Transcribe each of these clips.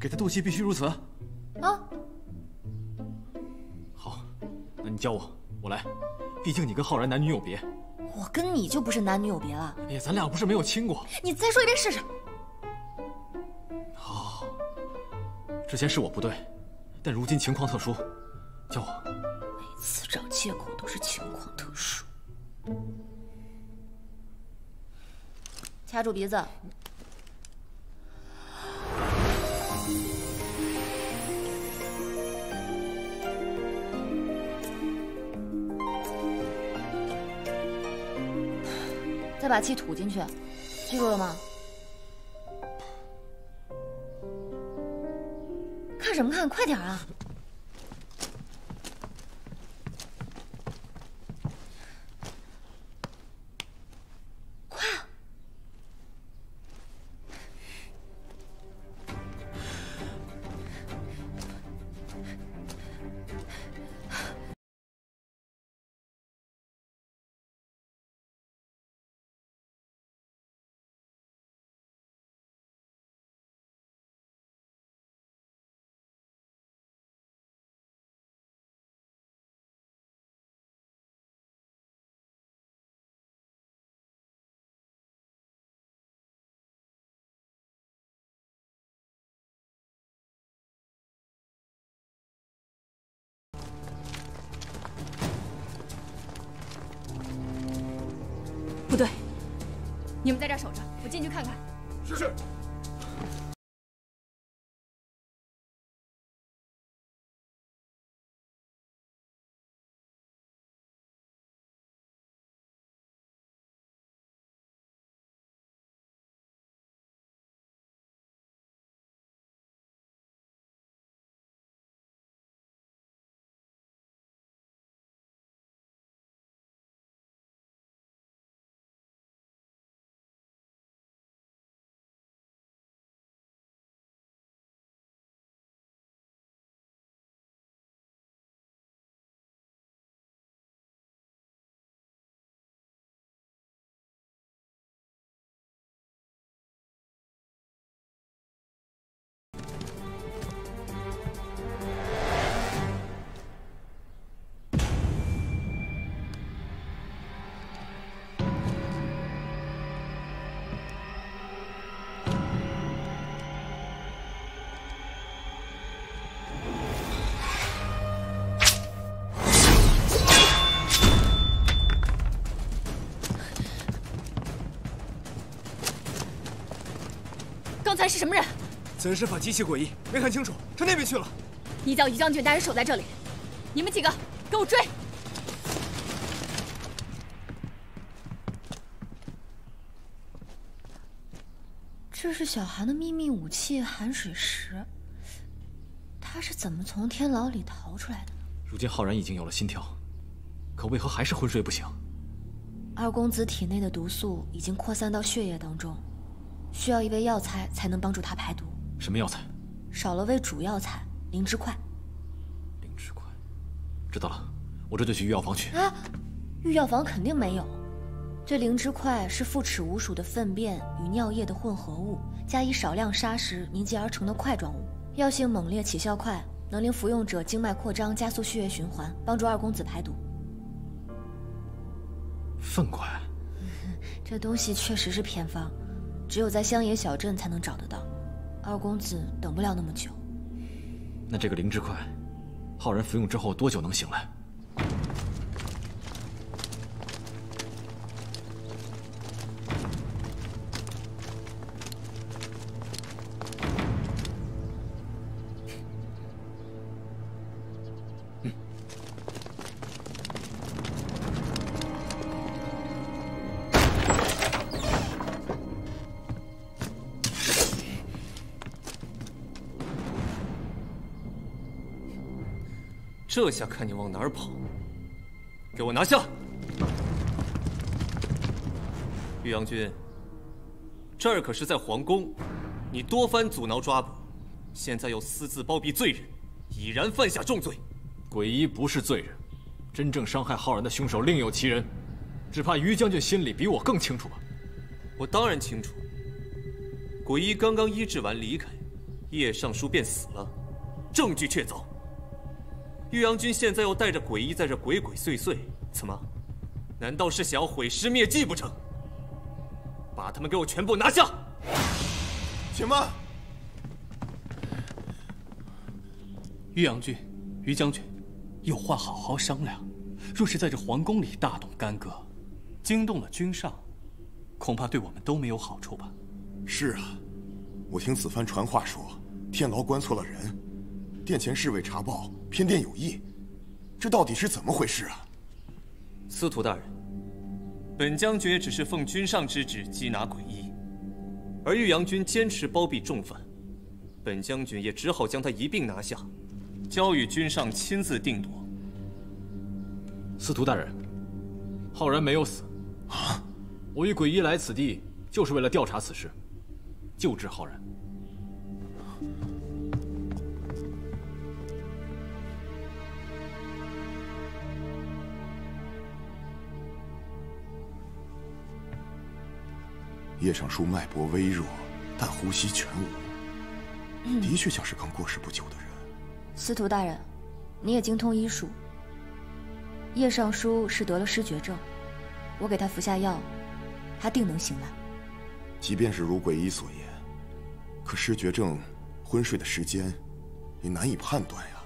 给他斗气必须如此。啊。好，那你教我，我来。毕竟你跟浩然男女有别，我跟你就不是男女有别了。哎呀，咱俩不是没有亲过。你再说一遍试试。好，之前是我不对，但如今情况特殊，教我。每次找借口都是情况特殊。 掐住鼻子，再把气吐进去，记住了吗？看什么看？快点啊！ 不对，你们在这儿守着，我进去看看。是。 刚才是什么人？此人身法极其诡异，没看清楚，朝那边去了。你叫于将军带人守在这里，你们几个给我追！这是小韩的秘密武器寒水石，他是怎么从天牢里逃出来的呢？如今浩然已经有了心跳，可为何还是昏睡不醒？二公子体内的毒素已经扩散到血液当中。 需要一味药材才能帮助他排毒。什么药材？少了味主药材灵芝块。灵芝块，知道了，我这就去御药房去。啊，御药房肯定没有。这灵芝块是复齿无鼠的粪便与尿液的混合物，加以少量砂石凝结而成的块状物，药性猛烈，起效快，能令服用者经脉扩张，加速血液循环，帮助二公子排毒。粪块，这东西确实是偏方。 只有在乡野小镇才能找得到，二公子等不了那么久。那这个灵芝块，浩然服用之后多久能醒来？嗯。这下看你往哪儿跑！给我拿下！玉阳君，这儿可是在皇宫，你多番阻挠抓捕，现在又私自包庇罪人，已然犯下重罪。鬼医不是罪人，真正伤害浩然的凶手另有其人，只怕于将军心里比我更清楚吧？我当然清楚。鬼医刚刚医治完离开，叶尚书便死了，证据确凿。岳阳君现在又带着诡异在这鬼鬼祟祟，怎么？难道是想要毁尸灭迹不成？把他们给我全部拿下！且慢，岳阳君，于将军，有话好好商量。若是在这皇宫里大动干戈，惊动了君上，恐怕对我们都没有好处吧？是啊。 我听子帆传话说，天牢关错了人，殿前侍卫查报偏殿有异，这到底是怎么回事啊？司徒大人，本将军也只是奉君上之旨缉拿诡异，而岳阳君坚持包庇重犯，本将军也只好将他一并拿下，交与君上亲自定夺。司徒大人，浩然没有死啊！我与诡异来此地就是为了调查此事。 救治浩然。叶尚书脉搏微弱，但呼吸全无，的确像是刚过世不久的人。司徒大人，你也精通医术。叶尚书是得了失觉症，我给他服下药，他定能醒来。即便是如诡异所言。 可失觉症昏睡的时间也难以判断呀。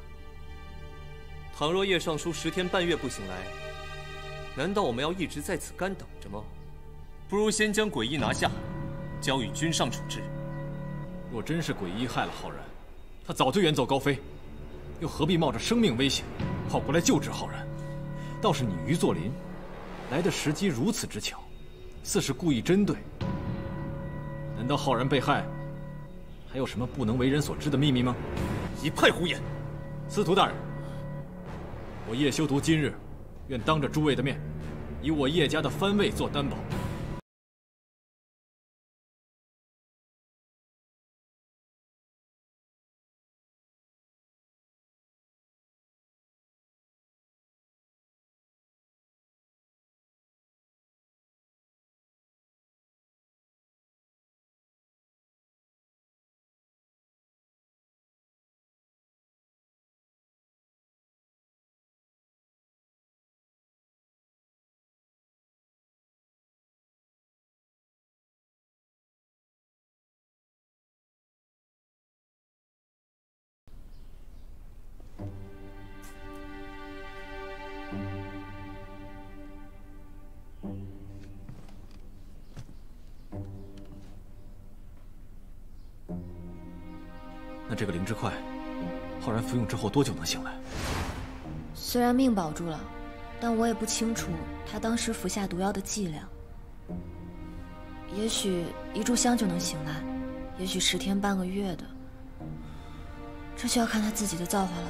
倘若叶尚书10天半月不醒来，难道我们要一直在此干等着吗？不如先将诡异拿下，交与君上处置。若真是诡异害了浩然，他早就远走高飞，又何必冒着生命危险跑过来救治浩然？倒是你于作霖，来的时机如此之巧，似是故意针对。难道浩然被害？ 还有什么不能为人所知的秘密吗？一派胡言！司徒大人，我叶修图今日愿当着诸位的面，以我叶家的藩位做担保，那这个灵芝块，浩然服用之后多久能醒来？虽然命保住了，但我也不清楚他当时服下毒药的剂量。也许一炷香就能醒来，也许10天半个月的，这就要看他自己的造化了。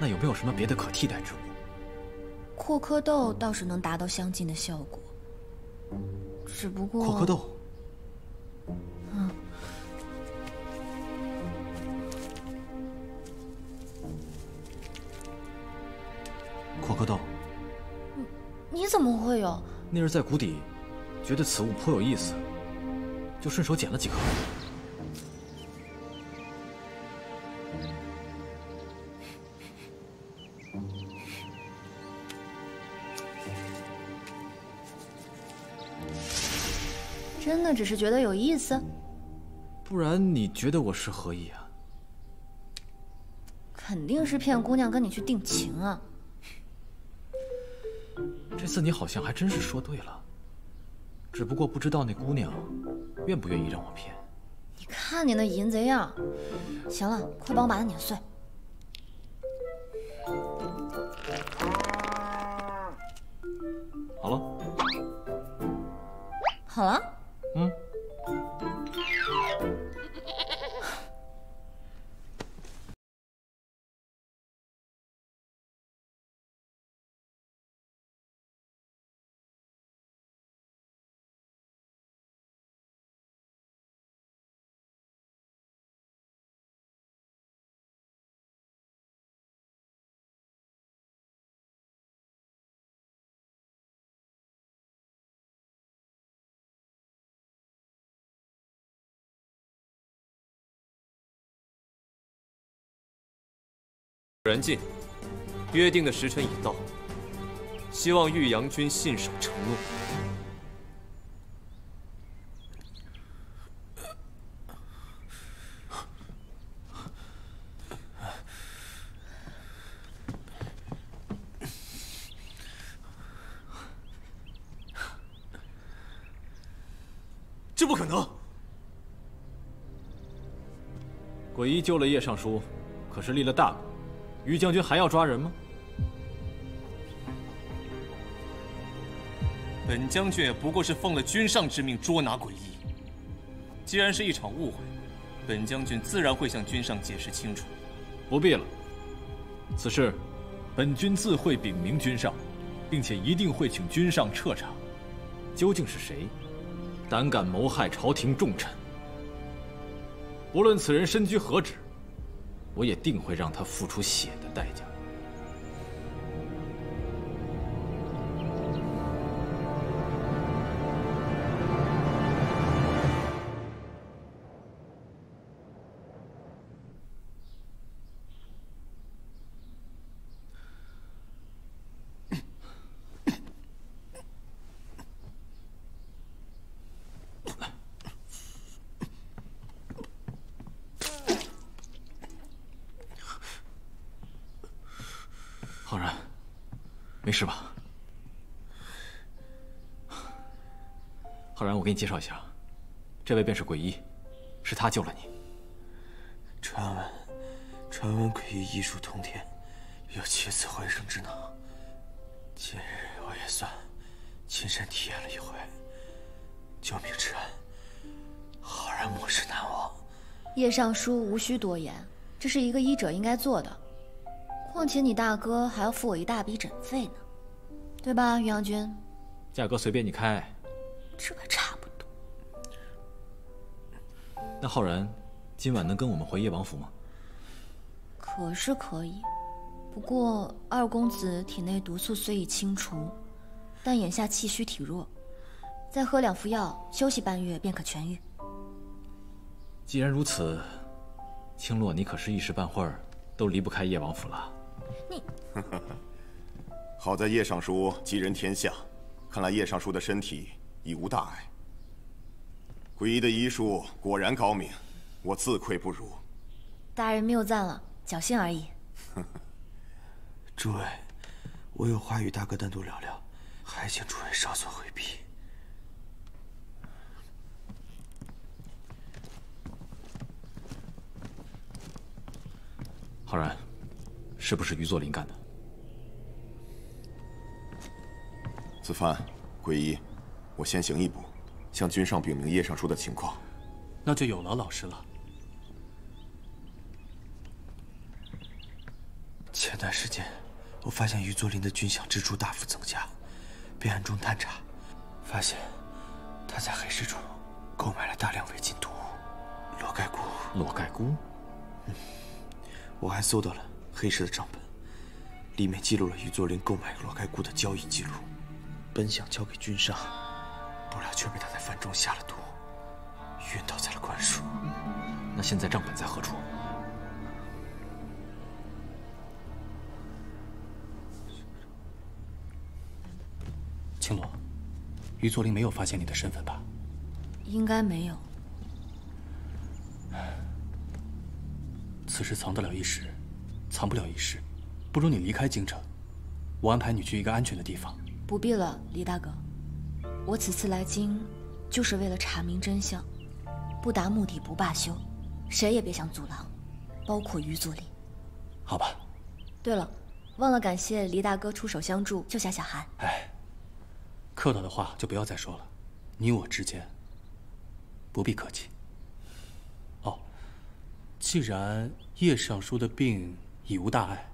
那有没有什么别的可替代之物？阔蝌蚪倒是能达到相近的效果，只不过阔蝌蚪。 阔蝌蚪，你怎么会有？那日在谷底，觉得此物颇有意思，就顺手捡了几颗。真的只是觉得有意思？不然你觉得我是何意啊？肯定是骗姑娘跟你去定情啊！ 这次你好像还真是说对了，只不过不知道那姑娘愿不愿意让我骗。你看你那淫贼样！行了，快帮我把它碾碎。好了。好了。嗯。人进，约定的时辰已到，希望玉阳君信守承诺。这不可能！鬼医救了叶尚书，可是立了大功。 于将军还要抓人吗？本将军也不过是奉了君上之命捉拿鬼医。既然是一场误会，本将军自然会向君上解释清楚。不必了。此事，本君自会禀明君上，并且一定会请君上彻查，究竟是谁胆敢谋害朝廷重臣。无论此人身居何职。 我也定会让他付出血的代价。是吧？浩然，我给你介绍一下，这位便是鬼医，是他救了你。传闻鬼医医术通天，有起死回生之能。今日我也算亲身体验了一回救命之恩，浩然莫齿难忘。叶尚书无需多言，这是一个医者应该做的。况且你大哥还要付我一大笔诊费呢。 对吧，于阳君？价格随便你开，这差不多。那浩然，今晚能跟我们回叶王府吗？可是可以，不过二公子体内毒素虽已清除，但眼下气虚体弱，再喝2副药，休息半月便可痊愈。既然如此，青洛，你可是一时半会儿都离不开叶王府了。你。好在叶尚书吉人天相，看来叶尚书的身体已无大碍。鬼医的医术果然高明，我自愧不如。大人谬赞了，侥幸而已。诸位，我有话与大哥单独聊聊，还请诸位稍作回避。浩然，是不是于作霖干的？ 子帆，鬼医，我先行一步，向君上禀明叶尚书的情况。那就有劳老师了。前段时间，我发现于作霖的军饷支出大幅增加，便暗中探查，发现他在黑市中购买了大量违禁毒物——裸盖菇。裸盖菇？嗯，我还搜到了黑市的账本，里面记录了于作霖购买裸盖菇的交易记录。 本想交给君上，不料却被他在饭中下了毒，晕倒在了官署。那现在账本在何处？青罗，于作霖没有发现你的身份吧？应该没有。此事藏得了一时，藏不了一世。不如你离开京城，我安排你去一个安全的地方。 不必了，李大哥。我此次来京，就是为了查明真相，不达目的不罢休，谁也别想阻拦，包括于作霖。好吧。对了，忘了感谢黎大哥出手相助，救下小韩。哎，客套的话就不要再说了，你我之间不必客气。哦，既然叶尚书的病已无大碍，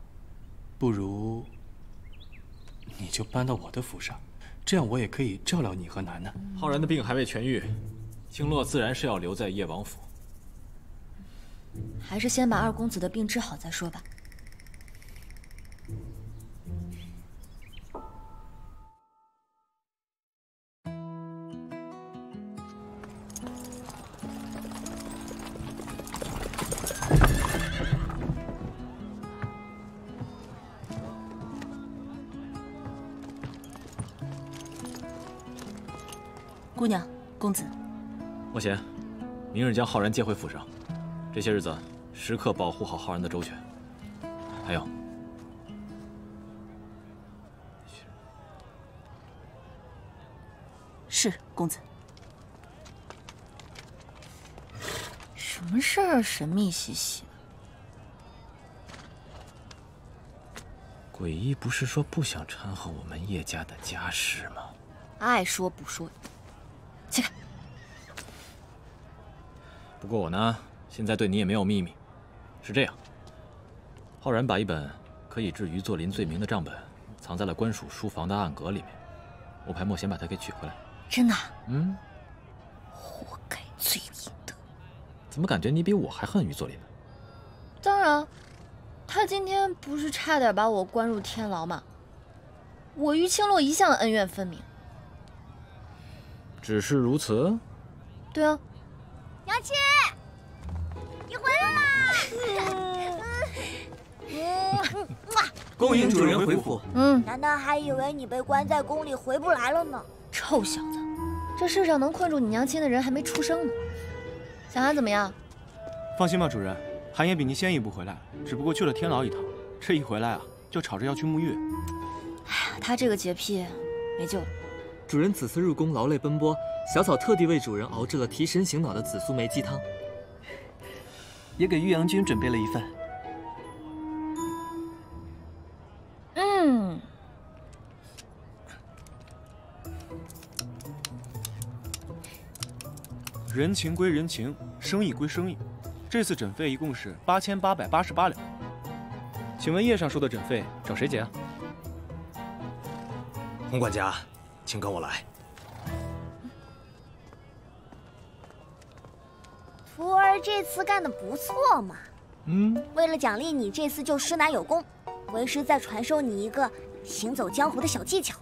不如。 你就搬到我的府上，这样我也可以照料你和楠楠。浩然的病还未痊愈，青洛自然是要留在叶王府。还是先把二公子的病治好再说吧。姑娘，公子。莫贤，明日将浩然接回府上，这些日子时刻保护好浩然的周全。还有，是公子。什么事儿神秘兮兮？ 鬼医不是说不想掺和我们叶家的家事吗？爱说不说，起来。不过我呢，现在对你也没有秘密。是这样，浩然把一本可以治余作霖罪名的账本藏在了官署书房的暗格里面，我派莫贤把它给取回来。真的？嗯。活该罪孽的。怎么感觉你比我还恨余作霖呢？当然。 他今天不是差点把我关入天牢吗？我与青洛一向恩怨分明。只是如此？对啊。娘亲，你回来啦！恭迎主人回府。难道还以为你被关在宫里回不来了呢？臭小子，这世上能困住你娘亲的人还没出生呢。小韩怎么样？放心吧，主人。 韩言比您先一步回来，只不过去了天牢一趟。这一回来啊，就吵着要去沐浴。哎呀，他这个洁癖没救了。主人此次入宫劳累奔波，小草特地为主人熬制了提神醒脑的紫苏梅鸡汤，也给玉阳君准备了一份。嗯，人情归人情，生意归生意。 这次诊费一共是8888两，请问叶上说的诊费找谁结啊？洪管家，请跟我来。徒儿这次干得不错嘛。为了奖励你这次救师奶有功，为师再传授你一个行走江湖的小技巧。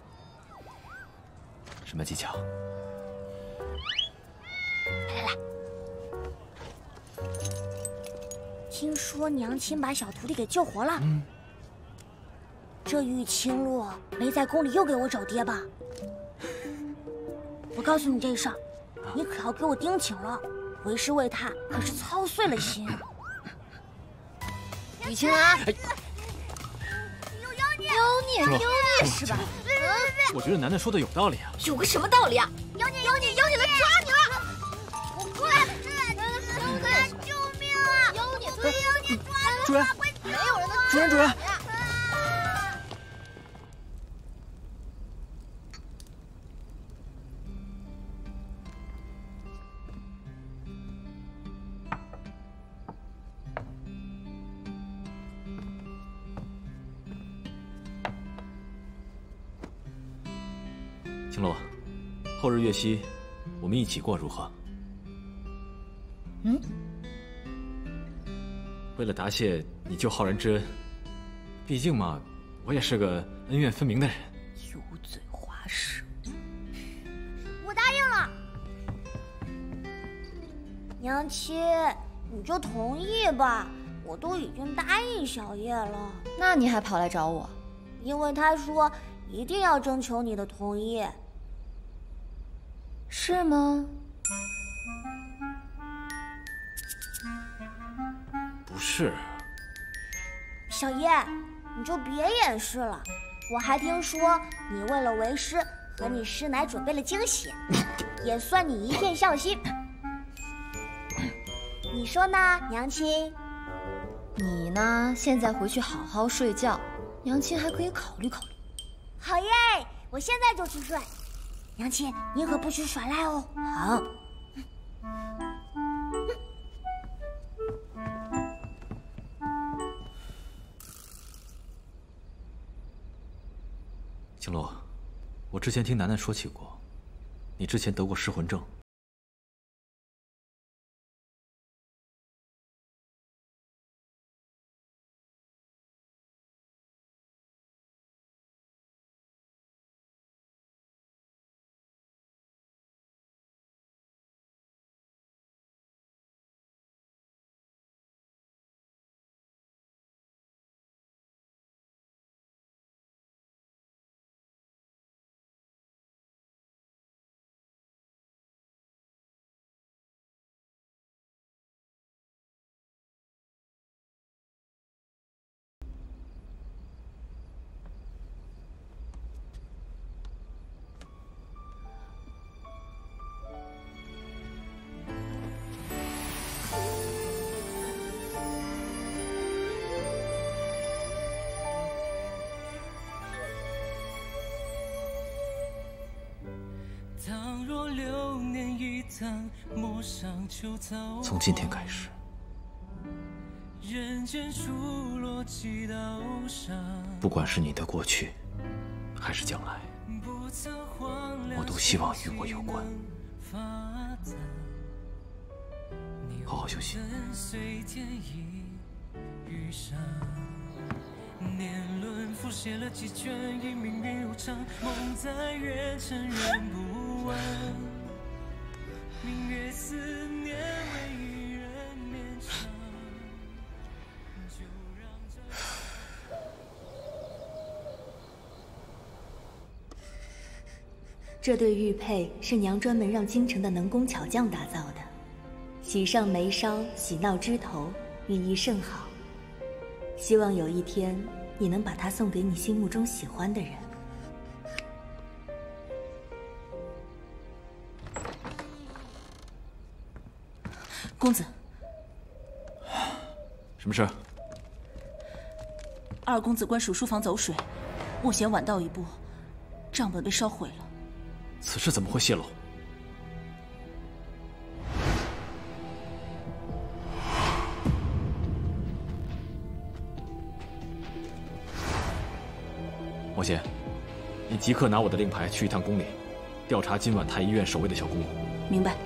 什么技巧？来来来。 听说娘亲把小徒弟给救活了，这玉清洛没在宫里又给我找爹吧？我告诉你这事儿，你可要给我盯紧了，为师为他可是操碎了心。玉清啊，妖孽是吧？我觉得楠楠说的有道理啊。有个什么道理啊？妖孽来抓你了！我过来。 主人，主人，青洛，后日月夕，我们一起过如何？嗯。 为了答谢你救浩然之恩，毕竟嘛，我也是个恩怨分明的人。油嘴滑舌，我答应了。娘亲，你就同意吧，我都已经答应小叶了。那你还跑来找我？因为他说一定要征求你的同意。是吗？ 是，小叶，你就别掩饰了。我还听说你为了为师和你师奶准备了惊喜，也算你一片孝心。你说呢，娘亲？你呢？现在回去好好睡觉，娘亲还可以考虑考虑。好耶！我现在就去睡。娘亲，你可不许耍赖哦。好。 青洛，我之前听楠楠说起过，你之前得过失魂症。倘若流年一趟，陌上秋草。从今天开始，人间数落几道伤。不管是你的过去，还是将来，我都希望与我有关。好好休息。 年轮复写了几圈，已命运无常，梦在越沉越不稳。明月思念，为一人绵长。就让这。这对玉佩是娘专门让京城的能工巧匠打造的，喜上眉梢，喜闹枝头，寓意甚好。 希望有一天，你能把它送给你心目中喜欢的人。公子，什么事？二公子官署书房走水，我嫌晚到一步，账本被烧毁了。此事怎么会泄露？ 王贤，你即刻拿我的令牌去一趟宫里，调查今晚太医院守卫的小姑。明白。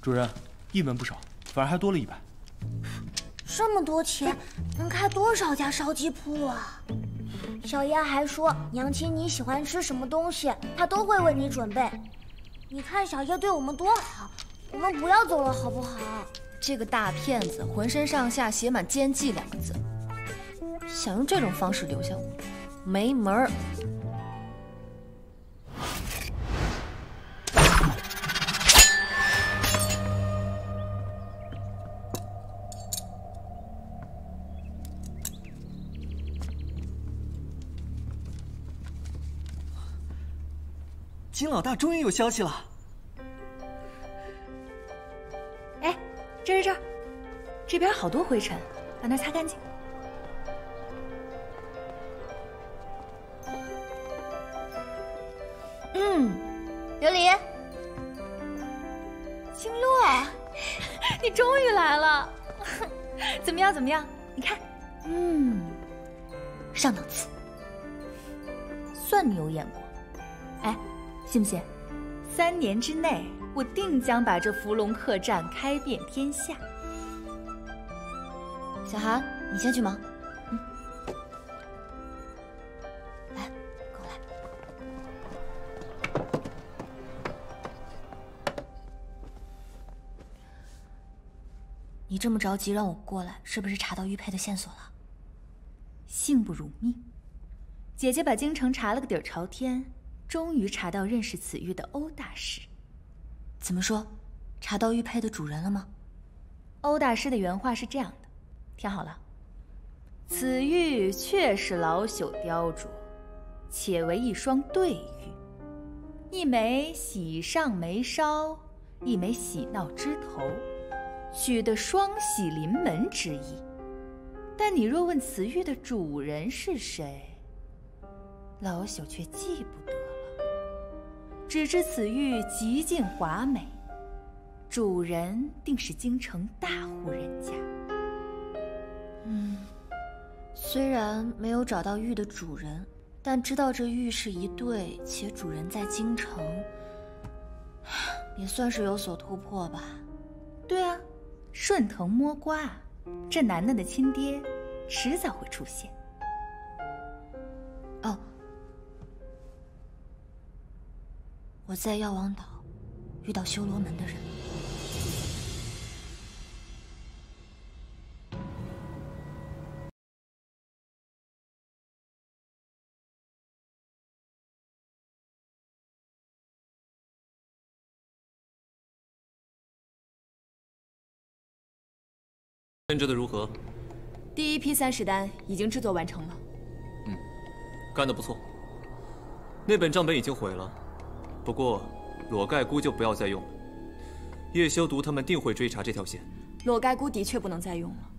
主任，一文不少，反而还多了100。这么多钱，能开多少家烧鸡铺啊？小丫还说，娘亲你喜欢吃什么东西，她都会为你准备。你看小丫对我们多好，我们不要走了好不好？这个大骗子浑身上下写满“奸计”2个字，想用这种方式留下我，没门儿！ 金老大终于有消息了！哎，这儿，这边好多灰尘，把那擦干净。嗯，琉璃，金洛，你终于来了！怎么样？你看，嗯，上档次，算你有眼光。哎。 信不信？3年之内，我定将把这芙蓉客栈开遍天下。小韩，你先去忙。嗯，来，跟我来。你这么着急让我过来，是不是查到玉佩的线索了？幸不辱命，姐姐把京城查了个底儿朝天。 终于查到认识此玉的欧大师。怎么说？查到玉佩的主人了吗？欧大师的原话是这样的，听好了：此玉确是老朽雕琢，且为一双对玉，一枚喜上眉梢，一枚喜闹枝头，取得双喜临门之意。但你若问此玉的主人是谁，老朽却记不得。 只知此玉极尽华美，主人定是京城大户人家。嗯，虽然没有找到玉的主人，但知道这玉是一对，且主人在京城，也算是有所突破吧。对啊，顺藤摸瓜，这楠楠的亲爹迟早会出现。哦。 我在药王岛遇到修罗门的人。编制的如何？第一批30单已经制作完成了。嗯，干得不错。那本账本已经毁了，不过裸盖菇就不要再用了。叶修毒他们定会追查这条线。裸盖菇的确不能再用了，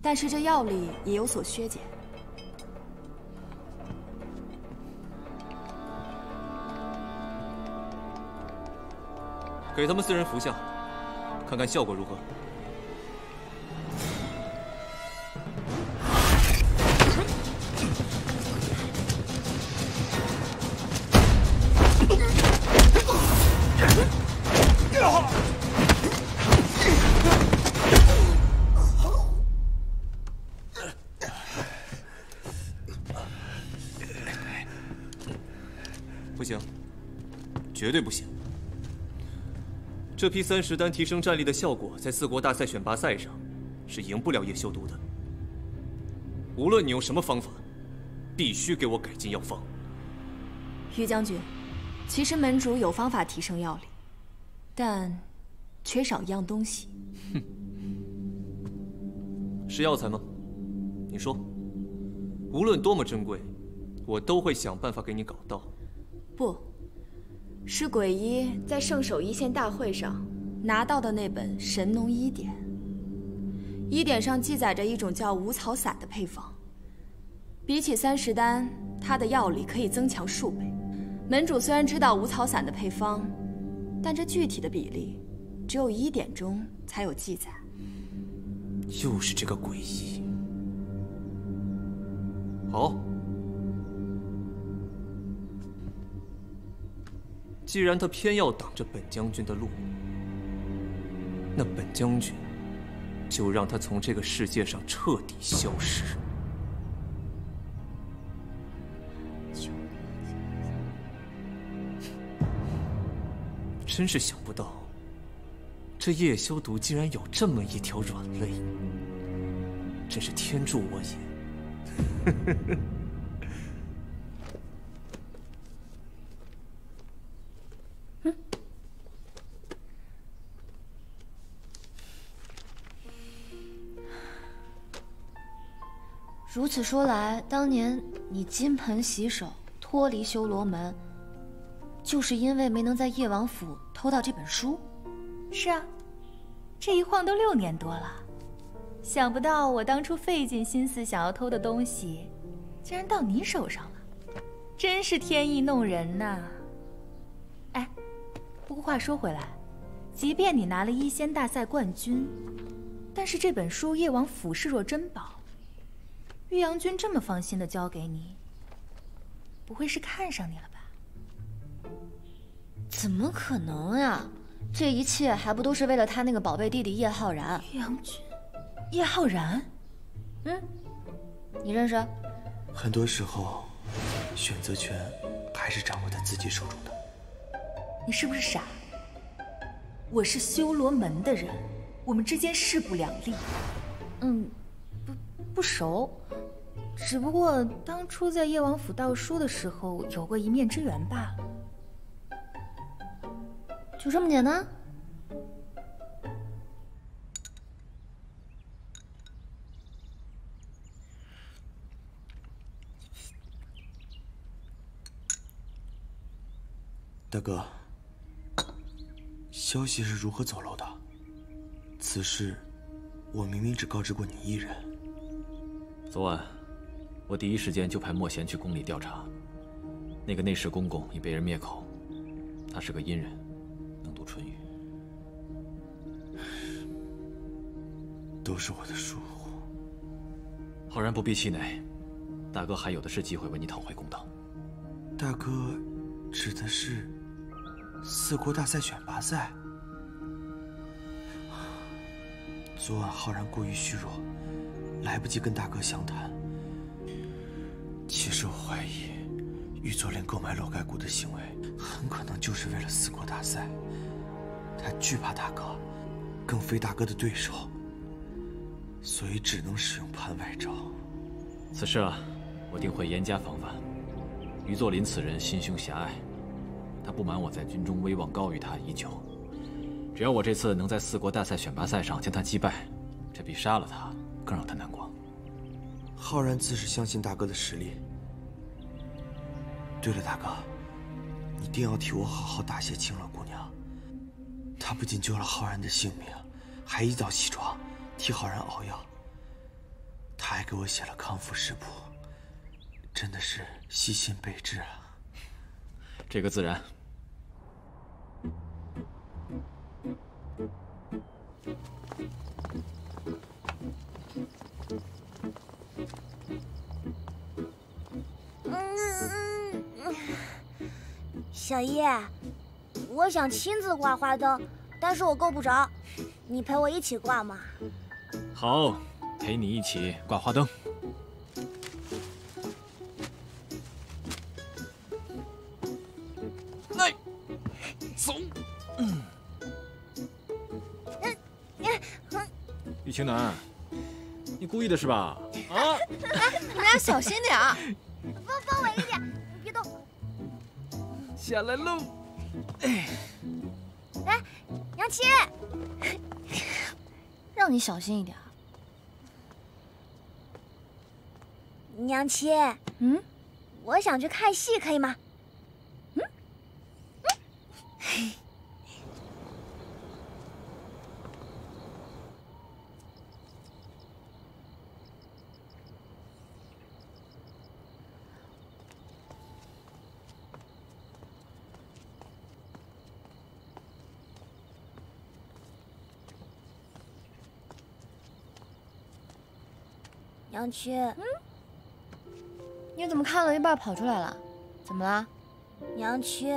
但是这药力也有所削减。 给他们4人服下，看看效果如何。不行，绝对不行。 这批30单提升战力的效果，在四国大赛选拔赛上是赢不了叶修毒的。无论你用什么方法，必须给我改进药方。于将军，其实门主有方法提升药力，但缺少一样东西。哼，是药材吗？你说，无论多么珍贵，我都会想办法给你搞到。不。 是鬼医在圣手一线大会上拿到的那本《神农医典》，医典上记载着一种叫五草散的配方。比起30单，它的药力可以增强数倍。门主虽然知道五草散的配方，但这具体的比例，只有医典中才有记载。又是这个鬼医。好。 既然他偏要挡着本将军的路，那本将军就让他从这个世界上彻底消失。真是想不到，这叶修毒竟然有这么一条软肋，真是天助我也。如此说来，当年你金盆洗手脱离修罗门，就是因为没能在叶王府偷到这本书。是啊，这一晃都6年多了，想不到我当初费尽心思想要偷的东西，竟然到你手上了，真是天意弄人呐！哎，不过话说回来，即便你拿了一仙大赛冠军，但是这本书叶王府视若珍宝。 玉阳君这么放心的交给你，不会是看上你了吧？怎么可能啊！这一切还不都是为了他那个宝贝弟弟叶浩然。玉阳君，叶浩然，嗯，你认识？很多时候，选择权还是掌握在自己手中的。你是不是傻？我是修罗门的人，我们之间势不两立。嗯，不熟。 只不过当初在叶王府盗书的时候有过一面之缘罢了，就这么简单？大哥，消息是如何走漏的？此事我明明只告知过你一人。昨晚。 我第一时间就派莫贤去宫里调查，那个内侍公公已被人灭口，他是个阴人，能读唇语。都是我的疏忽。浩然不必气馁，大哥还有的是机会为你讨回公道。大哥，指的是四国大赛选拔赛。昨晚浩然过于虚弱，来不及跟大哥详谈。 其实我怀疑，玉左令购买裸盖菇的行为，很可能就是为了四国大赛。他惧怕大哥，更非大哥的对手，所以只能使用盘外招。此事啊，我定会严加防范。于作霖此人心胸狭隘，他不瞒我在军中威望高于他已久。只要我这次能在四国大赛选拔赛上将他击败，这这比杀了他更让他难过。浩然自是相信大哥的实力。对了，大哥，你定要替我好好答谢青鸾姑娘。她不仅救了浩然的性命，还一早起床替浩然熬药。她还给我写了康复食谱，真的是悉心备至啊。这个自然。 小叶，我想亲自挂花灯，但是我够不着，你陪我一起挂嘛？好，陪你一起挂花灯。来，走。玉青楠，你故意的是吧？啊！你俩小心点儿，放稳一点。 下来喽！哎，杨七，让你小心一点。娘七，嗯，我想去看戏，可以吗？嗯，嗯。杨七，嗯，你怎么看了一半跑出来了？怎么了？杨七，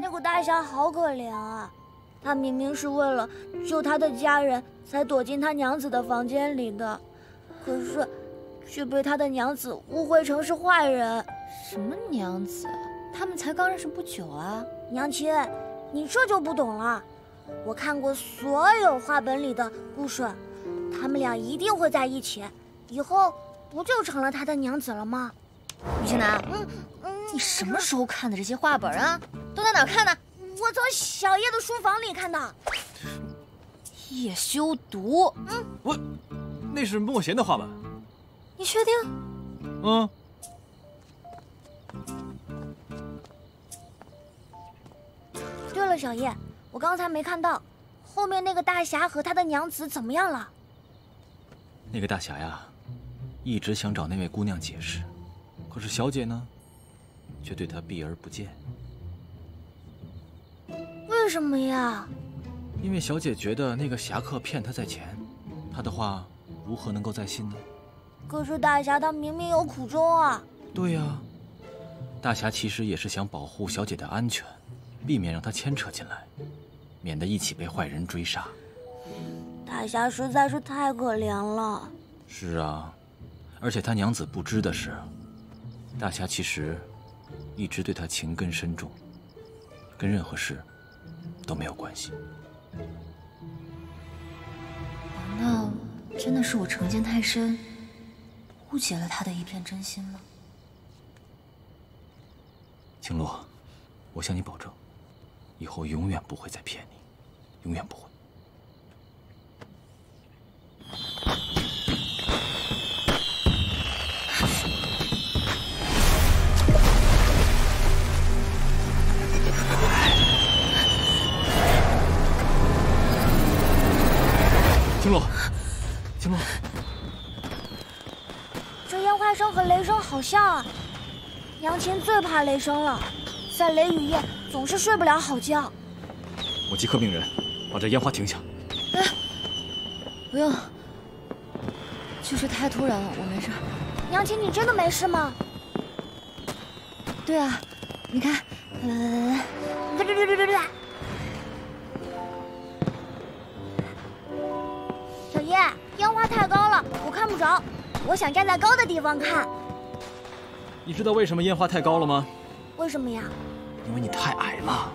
那个大侠好可怜啊！他明明是为了救他的家人，才躲进他娘子的房间里的，可是却被他的娘子误会成是坏人。什么娘子？他们才刚认识不久啊！杨七，你这就不懂了。我看过所有话本里的故事，他们俩一定会在一起。 以后不就成了他的娘子了吗？雨青楠，你什么时候看的这些画本啊？都在哪儿看的？我从小叶的书房里看的。叶修读，我那是莫贤的画本。你确定？嗯。对了，小叶，我刚才没看到，后面那个大侠和他的娘子怎么样了？那个大侠呀。 一直想找那位姑娘解释，可是小姐呢，却对他避而不见。为什么呀？因为小姐觉得那个侠客骗她在前，她的话如何能够再信呢？可是大侠他明明有苦衷啊。对呀，大侠其实也是想保护小姐的安全，避免让她牵扯进来，免得一起被坏人追杀。大侠实在是太可怜了。是啊。 而且他娘子不知的是，大侠其实一直对他情根深重，跟任何事都没有关系。难道真的是我成见太深，误解了他的一片真心吗？青洛，我向你保证，以后永远不会再骗你，永远不会。 青洛，青洛，这烟花声和雷声好像啊！娘亲最怕雷声了，在雷雨夜总是睡不了好觉。我即刻命人把这烟花停下。哎，不用，就是太突然了，我没事。娘亲，你真的没事吗？对啊，你看，来。 爷，烟花太高了，我看不着。我想站在高的地方看。你知道为什么烟花太高了吗？为什么呀？因为你太矮了。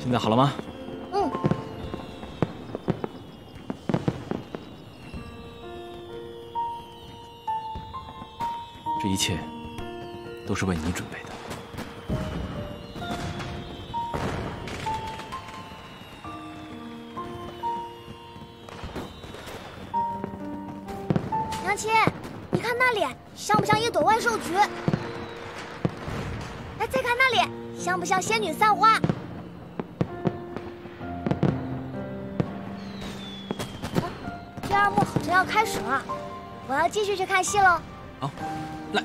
现在好了吗？嗯。这一切都是为你准备的。千，你看那里像不像一朵万寿菊？哎，再看那里像不像仙女散花？第二幕好像要开始了，我要继续去看戏喽。好，来，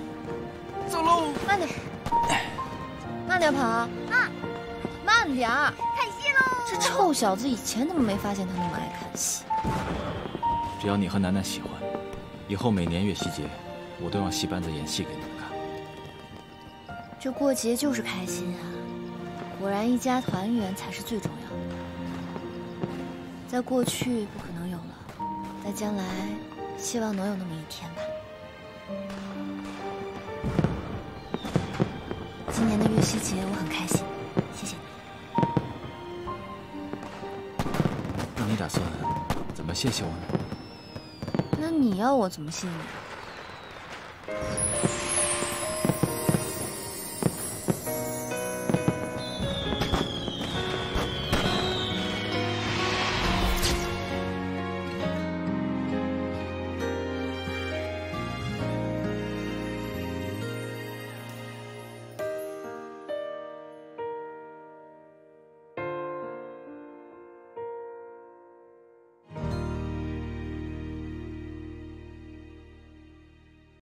走喽。慢点，慢点跑啊！慢点，看戏喽！这臭小子以前怎么没发现他那么爱看戏？ 只要你和楠楠喜欢，以后每年越戏节，我都让戏班子演戏给你们看。这过节就是开心啊！果然一家团圆才是最重要的。在过去不可能有了，在将来，希望能有那么一天吧。今年的越戏节我很开心，谢谢你。那你打算怎么谢谢我呢？ 那你要我怎么信你？